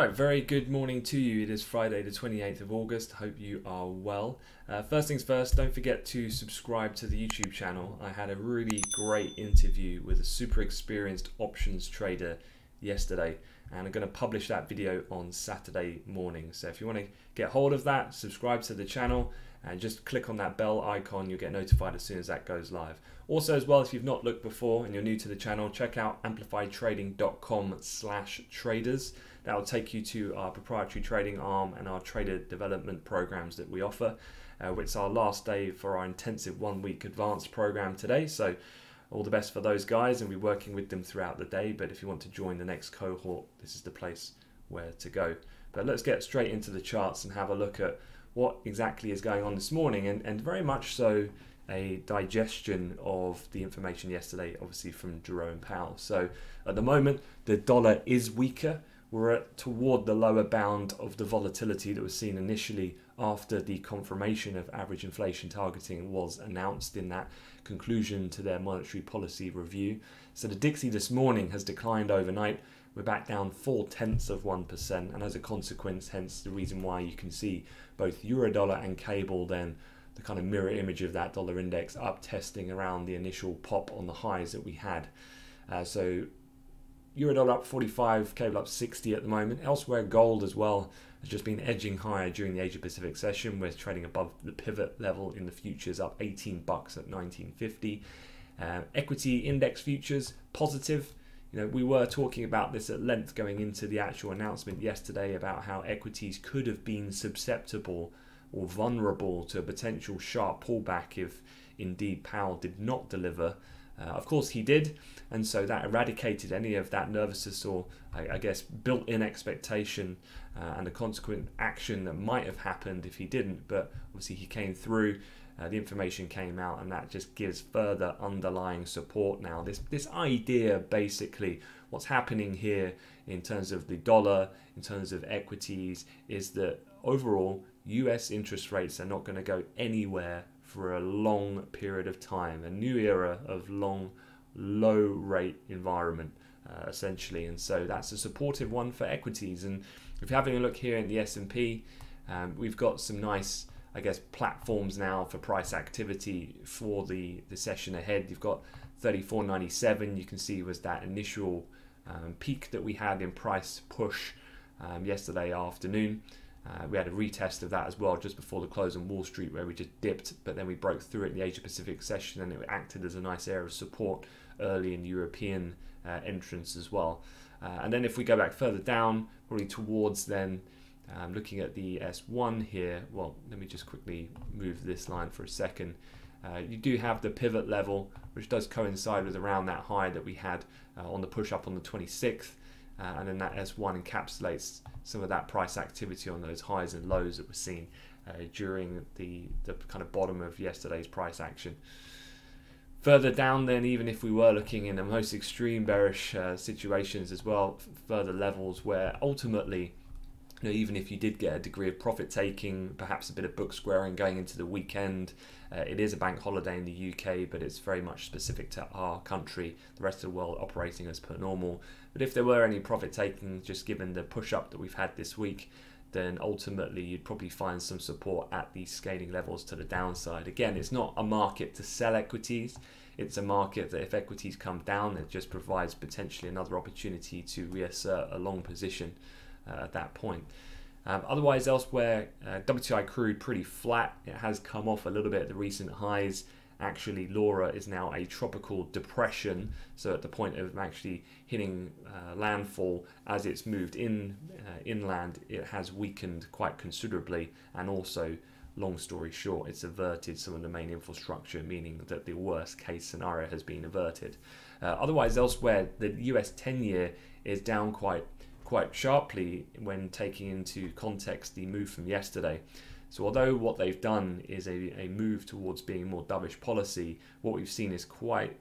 Alright, very good morning to you. It is Friday the 28th of August. Hope you are well. First things first, don't forget to subscribe to the YouTube channel. I had a really great interview with a super experienced options trader yesterday, and I'm going to publish that video on Saturday morning. So if you want to get hold of that, subscribe to the channel and just click on that bell icon. You'll get notified as soon as that goes live. Also as well, if you've not looked before and you're new to the channel, check out amplifytrading.com/traders. That will take you to our proprietary trading arm and our trader development programs that we offer. It's our last day for our intensive 1 week advanced program today. So all the best for those guys, and we're working with them throughout the day. But if you want to join the next cohort, this is the place where to go. But let's get straight into the charts and have a look at what exactly is going on this morning, and very much so a digestion of the information yesterday, obviously from Jerome Powell. So at the moment, the dollar is weaker. We're toward the lower bound of the volatility that was seen initially after the confirmation of average inflation targeting was announced in that conclusion to their monetary policy review. So the DXY this morning has declined overnight. We're back down 0.4%, and as a consequence, hence the reason why you can see both Eurodollar and cable then, the kind of mirror image of that dollar index up testing around the initial pop on the highs that we had. So Eurodollar up 45, cable up 60 at the moment. Elsewhere, gold as well has just been edging higher during the Asia Pacific session. We're trading above the pivot level in the futures, up 18 bucks at 19.50. Equity index futures positive. You know, we were talking about this at length going into the actual announcement yesterday about how equities could have been susceptible or vulnerable to a potential sharp pullback if indeed Powell did not deliver. Of course he did, and so that eradicated any of that nervousness or, I guess, built-in expectation and the consequent action that might have happened if he didn't. But obviously he came through, the information came out, and that just gives further underlying support now. This idea, basically, what's happening here in terms of the dollar, in terms of equities, is that overall US interest rates are not going to go anywhere for a long period of time, a new era of long, low rate environment, essentially. And so that's a supportive one for equities. And if you're having a look here in the S&P, we've got some nice, I guess, platforms now for price activity for the session ahead. You've got 34.97, you can see was that initial peak that we had in price push yesterday afternoon. We had a retest of that as well just before the close on Wall Street, where we just dipped, but then we broke through it in the Asia Pacific session, and it acted as a nice area of support early in the European entrance as well. And then if we go back further down, probably towards then, looking at the S1 here, well, let me just quickly move this line for a second. You do have the pivot level, which does coincide with around that high that we had on the push up on the 26th. And then that S1 encapsulates some of that price activity on those highs and lows that were seen during the kind of bottom of yesterday's price action. Further down then, even if we were looking in the most extreme bearish situations as well, further levels where ultimately, you know, even if you did get a degree of profit taking, perhaps a bit of book squaring going into the weekend, it is a bank holiday in the UK, but it's very much specific to our country, the rest of the world operating as per normal. But if there were any profit taking, just given the push up that we've had this week, then ultimately you'd probably find some support at these scaling levels to the downside. Again, it's not a market to sell equities. It's a market that if equities come down, it just provides potentially another opportunity to reassert a long position at that point. Otherwise elsewhere, WTI crude pretty flat. It has come off a little bit at the recent highs. Actually, Laura is now a tropical depression, so at the point of actually hitting landfall, as it's moved inland, it has weakened quite considerably. And also, long story short, it's averted some of the main infrastructure, meaning that the worst case scenario has been averted. Otherwise elsewhere, the US 10-year is down quite sharply when taking into context the move from yesterday. So although what they've done is a move towards being more dovish policy, what we've seen is quite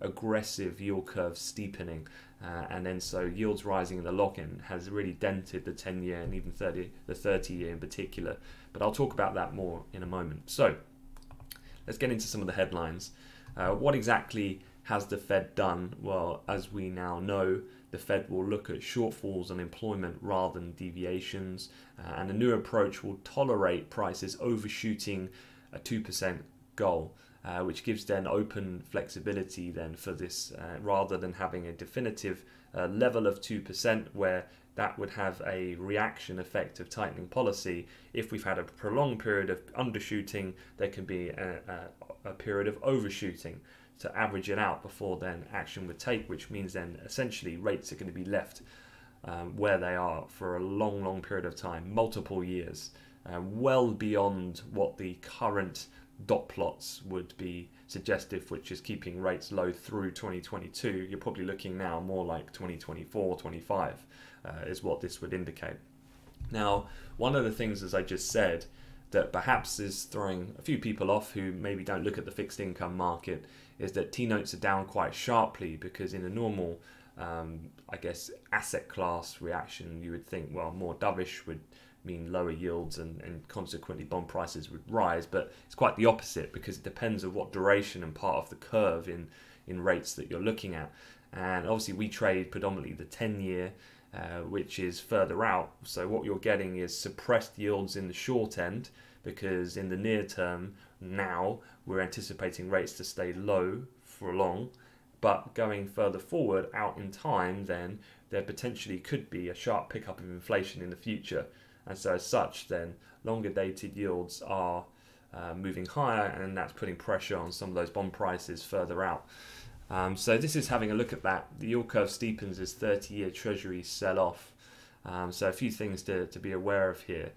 aggressive yield curve steepening, and then so yields rising in the lock-in has really dented the 10-year and even the 30-year in particular. But I'll talk about that more in a moment. So let's get into some of the headlines. What exactly has the Fed done? Well, as we now know, the Fed will look at shortfalls and employment rather than deviations, and the new approach will tolerate prices overshooting a 2% goal, which gives then open flexibility then for this, rather than having a definitive level of 2% where that would have a reaction effect of tightening policy. If we've had a prolonged period of undershooting, there can be a period of overshooting to average it out before then action would take, which means then essentially rates are going to be left where they are for a long, long period of time, multiple years, well beyond what the current dot plots would be suggestive, which is keeping rates low through 2022. You're probably looking now more like 2024, 25 is what this would indicate. Now, one of the things, as I just said, that perhaps is throwing a few people off who maybe don't look at the fixed income market is that T-notes are down quite sharply, because in a normal, I guess, asset class reaction, you would think, well, more dovish would mean lower yields and consequently bond prices would rise, but it's quite the opposite, because it depends on what duration and part of the curve in rates that you're looking at. And obviously we trade predominantly the 10-year, which is further out, so what you're getting is suppressed yields in the short end, because in the near term now we're anticipating rates to stay low for long, but going further forward out in time, then there potentially could be a sharp pickup of inflation in the future. And so as such, then longer dated yields are moving higher, and that's putting pressure on some of those bond prices further out. So this is having a look at that. The yield curve steepens as 30-year treasuries sell off. So a few things to be aware of here.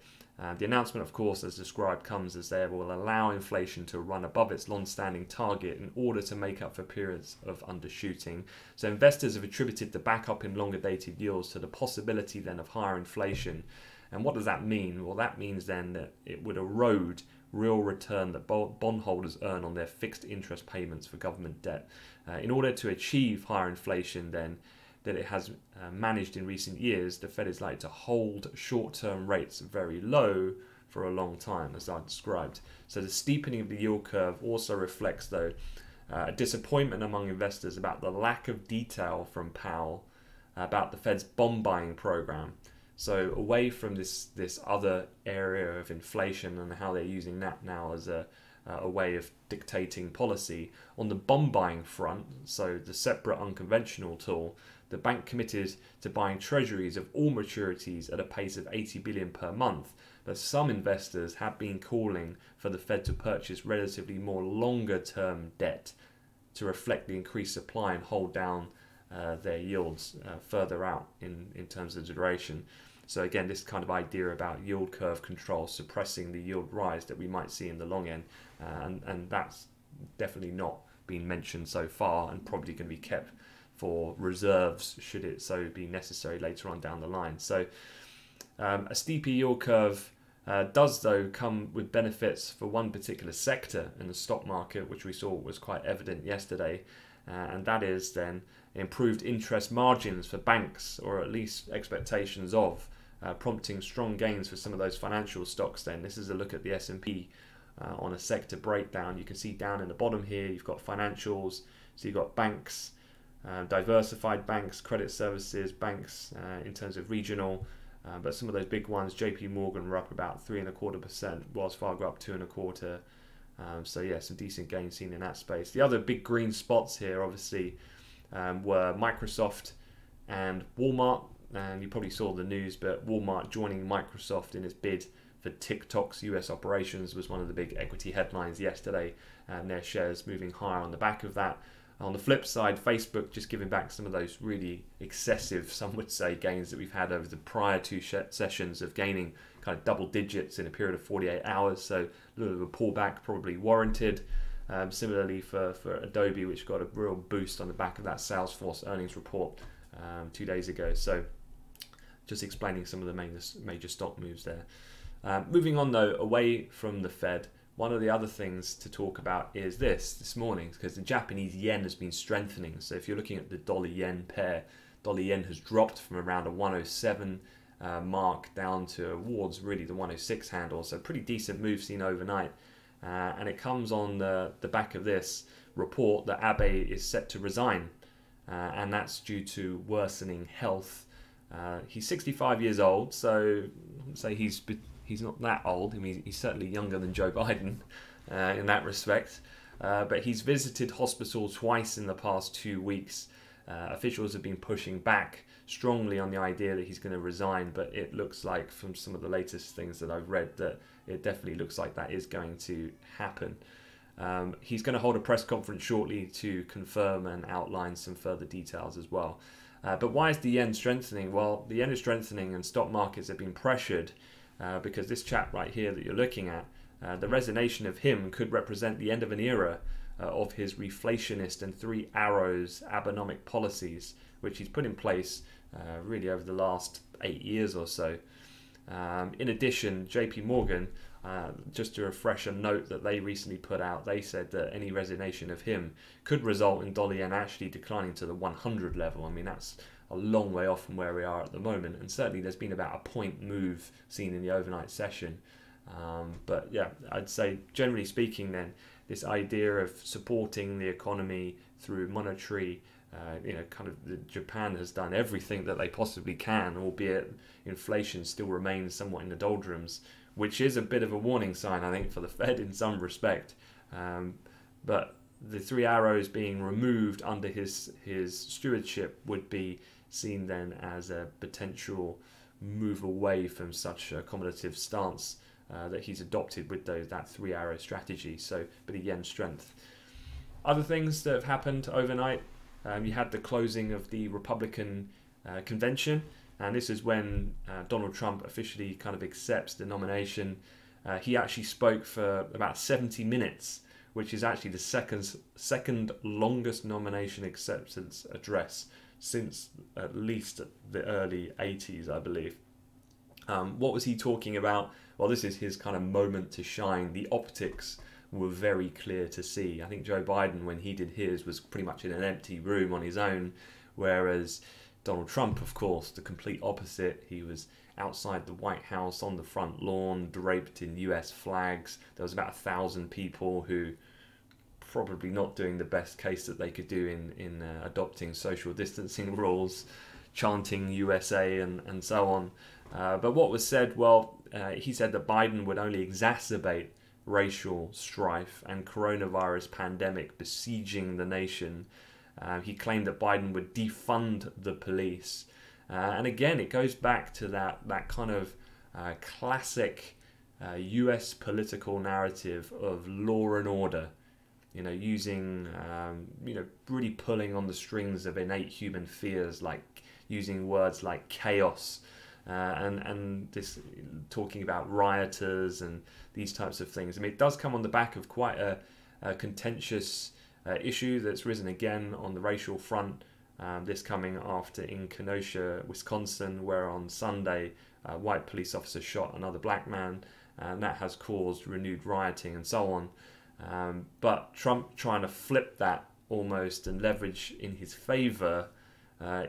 The announcement, of course, as described, comes as they will allow inflation to run above its long-standing target in order to make up for periods of undershooting. So investors have attributed the backup in longer dated yields to the possibility then of higher inflation. And what does that mean? Well, that means then that it would erode real return that bondholders earn on their fixed interest payments for government debt. In order to achieve higher inflation then that it has managed in recent years, the Fed is likely to hold short-term rates very low for a long time, as I described. So the steepening of the yield curve also reflects, though, a disappointment among investors about the lack of detail from Powell about the Fed's bond buying program. So away from this other area of inflation and how they're using that now as a way of dictating policy, on the bond buying front, so the separate unconventional tool, the bank committed to buying treasuries of all maturities at a pace of 80 billion per month. But some investors have been calling for the Fed to purchase relatively more longer term debt to reflect the increased supply and hold down their yields further out in terms of duration. So again, this kind of idea about yield curve control suppressing the yield rise that we might see in the long end, and that's definitely not been mentioned so far, and probably going to be kept for reserves should it so be necessary later on down the line. So a steeper yield curve does, though, come with benefits for one particular sector in the stock market, which we saw was quite evident yesterday, and that is then improved interest margins for banks, or at least expectations of, prompting strong gains for some of those financial stocks then. This is a look at the S&P on a sector breakdown. You can see down in the bottom here, you've got financials, so you've got banks, diversified banks, credit services, banks in terms of regional, but some of those big ones, JP Morgan were up about 3.25%, Wells Fargo up 2.25%. So yeah, some decent gains seen in that space. The other big green spots here, obviously, were Microsoft and Walmart, and you probably saw the news, but Walmart joining Microsoft in its bid for TikTok's US operations was one of the big equity headlines yesterday, and their shares moving higher on the back of that. On the flip side, Facebook just giving back some of those really excessive, some would say, gains that we've had over the prior two sessions of gaining kind of double digits in a period of 48 hours, so a little bit of a pullback probably warranted. Similarly for Adobe, which got a real boost on the back of that Salesforce earnings report 2 days ago. So just explaining some of the major stock moves there. Moving on, though, away from the Fed, one of the other things to talk about is this morning, because the Japanese yen has been strengthening. So if you're looking at the dollar-yen pair, dollar-yen has dropped from around a 107 mark down towards really the 106 handle. So pretty decent move seen overnight. And it comes on the back of this report that Abe is set to resign and that's due to worsening health. He's 65 years old, so I'd say he's not that old. I mean, he's certainly younger than Joe Biden in that respect. But he's visited hospital twice in the past 2 weeks. Officials have been pushing back strongly on the idea that he's going to resign, but it looks like from some of the latest things that I've read that it definitely looks like that is going to happen. He's going to hold a press conference shortly to confirm and outline some further details as well. But why is the yen strengthening? Well, the yen is strengthening and stock markets have been pressured because this chap right here that you're looking at, the resignation of him could represent the end of an era of his reflationist and three arrows Abenomic policies, which he's put in place really over the last 8 years or so. In addition, JP Morgan, just to refresh a note that they recently put out, they said that any resignation of him could result in dollar-yen actually declining to the 100 level. I mean, that's a long way off from where we are at the moment, and certainly there's been about a point move seen in the overnight session. But yeah, I'd say generally speaking then, this idea of supporting the economy through monetary, you know, kind of Japan has done everything that they possibly can, albeit inflation still remains somewhat in the doldrums, which is a bit of a warning sign, I think, for the Fed in some respect. But the three arrows being removed under his stewardship would be seen then as a potential move away from such a accommodative stance that he's adopted with that three arrow strategy. So, but the yen strength. Other things that have happened overnight, you had the closing of the Republican convention, and this is when Donald Trump officially kind of accepts the nomination. He actually spoke for about 70 minutes, which is actually the second longest nomination acceptance address since at least the early 80s, I believe. What was he talking about? Well, this is his kind of moment to shine. The optics were very clear to see. I think Joe Biden, when he did his, was pretty much in an empty room on his own, whereas Donald Trump, of course, the complete opposite. He was outside the White House on the front lawn, draped in US flags. There was about 1,000 people who probably not doing the best case that they could do in adopting social distancing rules, chanting USA and so on. But what was said, well, he said that Biden would only exacerbate racial strife and coronavirus pandemic besieging the nation. He claimed that Biden would defund the police. And again, it goes back to that kind of classic US political narrative of law and order. You know, using, you know, really pulling on the strings of innate human fears, like using words like chaos and this talking about rioters and these types of things. I mean, it does come on the back of quite a contentious issue that's risen again on the racial front. This coming after in Kenosha, Wisconsin, where on Sunday a white police officer shot another black man, and that has caused renewed rioting and so on. But Trump trying to flip that almost and leverage in his favor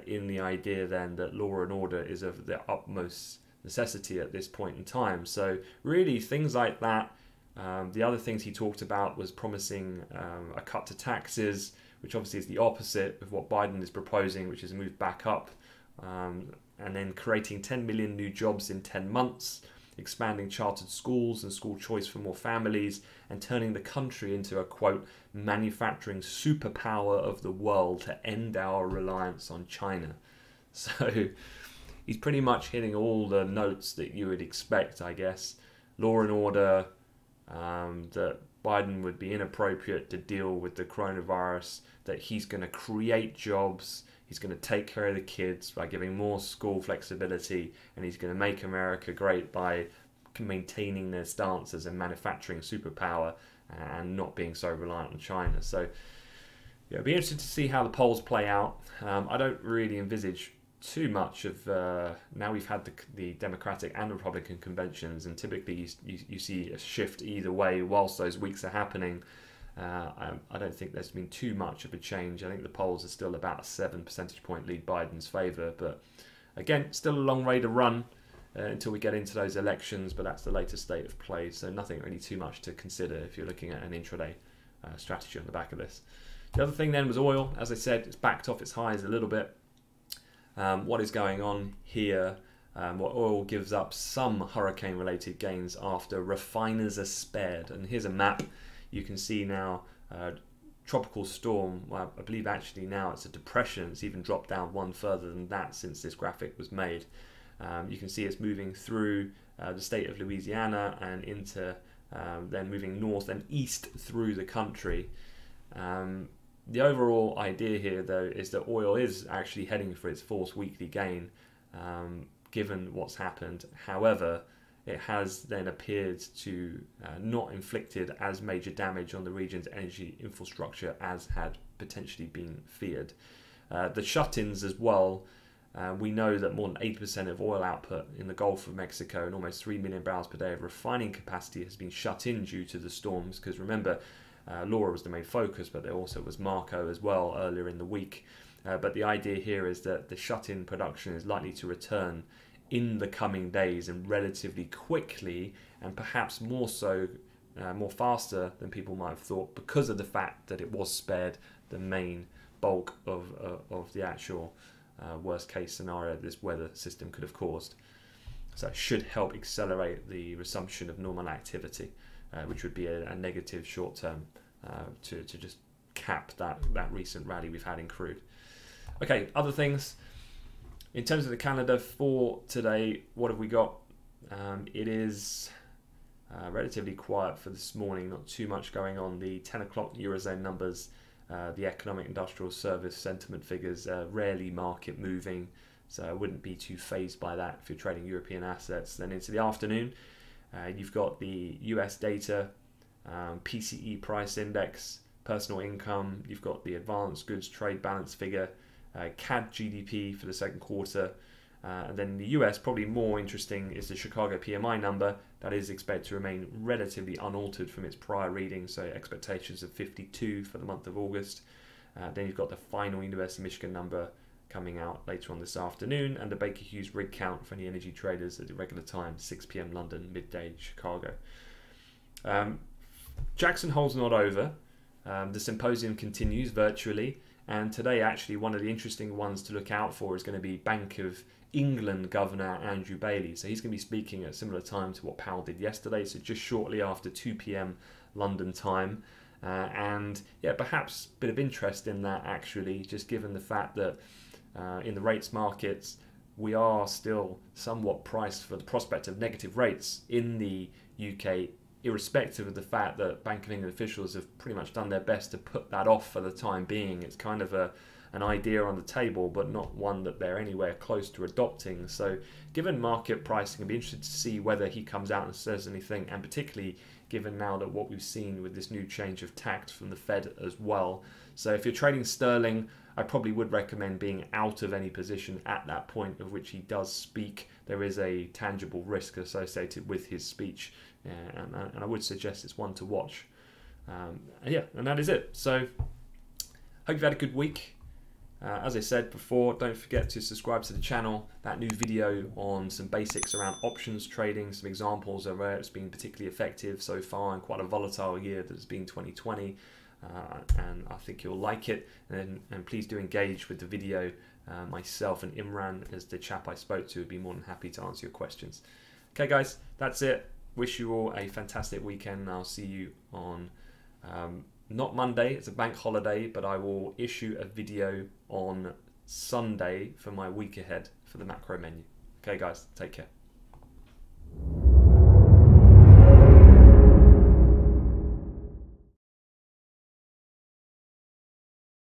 in the idea then that law and order is of the utmost necessity at this point in time. So really things like that. The other things he talked about was promising a cut to taxes, which obviously is the opposite of what Biden is proposing, which is a move back up, and then creating 10 million new jobs in 10 months. Expanding chartered schools and school choice for more families, and turning the country into a, quote, manufacturing superpower of the world to end our reliance on China. So he's pretty much hitting all the notes that you would expect, I guess. Law and order, that Biden would be inappropriate to deal with the coronavirus, that he's going to create jobs, he's going to take care of the kids by giving more school flexibility, and he's going to make America great by maintaining their stance as a manufacturing superpower and not being so reliant on China. So yeah, it'll be interesting to see how the polls play out. I don't really envisage too much of, now we've had the Democratic and Republican conventions, and typically you see a shift either way whilst those weeks are happening. I don't think there's been too much of a change. I think the polls are still about a 7 percentage point lead Biden's favour, but again, still a long way to run until we get into those elections, but that's the latest state of play, so nothing really too much to consider if you're looking at an intraday strategy on the back of this. The other thing then was oil. As I said, it's backed off its highs a little bit. What is going on here? Well, oil gives up some hurricane-related gains after refiners are spared. And here's a map. You can see now tropical storm. Well, I believe actually now it's a depression. It's even dropped down one further than that since this graphic was made. You can see it's moving through the state of Louisiana and into then moving north and east through the country. The overall idea here, though, is that oil is actually heading for its fourth weekly gain, given what's happened. However, it has then appeared to not inflicted as major damage on the region's energy infrastructure as had potentially been feared. The shut-ins as well, we know that more than 80% of oil output in the Gulf of Mexico and almost 3 million barrels per day of refining capacity has been shut in due to the storms, because remember, Laura was the main focus, but there also was Marco as well earlier in the week. But the idea here is that the shut-in production is likely to return in the coming days and relatively quickly, and perhaps more so, more faster than people might have thought, because of the fact that it was spared the main bulk of the actual worst-case scenario this weather system could have caused. So it should help accelerate the resumption of normal activity, which would be a negative short term to just cap that recent rally we've had in crude. Okay, other things. In terms of the calendar for today, what have we got? It is relatively quiet for this morning, not too much going on. The 10 o'clock Eurozone numbers, the economic industrial service sentiment figures are rarely market moving, so I wouldn't be too phased by that if you're trading European assets. Then into the afternoon, you've got the US data, PCE price index, personal income, you've got the advanced goods trade balance figure, CAD GDP for the second quarter, and then in the US, probably more interesting is the Chicago PMI number that is expected to remain relatively unaltered from its prior reading, so expectations of 52 for the month of August. Then you've got the final University of Michigan number coming out later on this afternoon, and the Baker Hughes rig count for any energy traders at the regular time, 6 PM London, midday Chicago. Jackson Hole's not over. The symposium continues virtually, and today actually one of the interesting ones to look out for is going to be Bank of England Governor Andrew Bailey. So he's going to be speaking at a similar time to what Powell did yesterday, so just shortly after 2 PM London time. And yeah, perhaps a bit of interest in that actually, just given the fact that in the rates markets, we are still somewhat priced for the prospect of negative rates in the UK, irrespective of the fact that Bank of England officials have pretty much done their best to put that off for the time being. It's kind of an idea on the table, but not one that they're anywhere close to adopting. So given market pricing, I'd be interested to see whether he comes out and says anything, and particularly given now that what we've seen with this new change of tact from the Fed as well. So if you're trading sterling, I probably would recommend being out of any position at that point of which he does speak. There is a tangible risk associated with his speech, and I would suggest it's one to watch. And that is it. So hope you've had a good week. As I said before, don't forget to subscribe to the channel. That new video on some basics around options trading, some examples of where it's been particularly effective so far in quite a volatile year that's been 2020. And I think you'll like it, and please do engage with the video. Myself and Imran, as the chap I spoke to, would be more than happy to answer your questions. Okay guys, that's it. Wish you all a fantastic weekend, and I'll see you on not Monday, it's a bank holiday, but I will issue a video on Sunday for my week ahead for the macro menu. Okay guys, take care.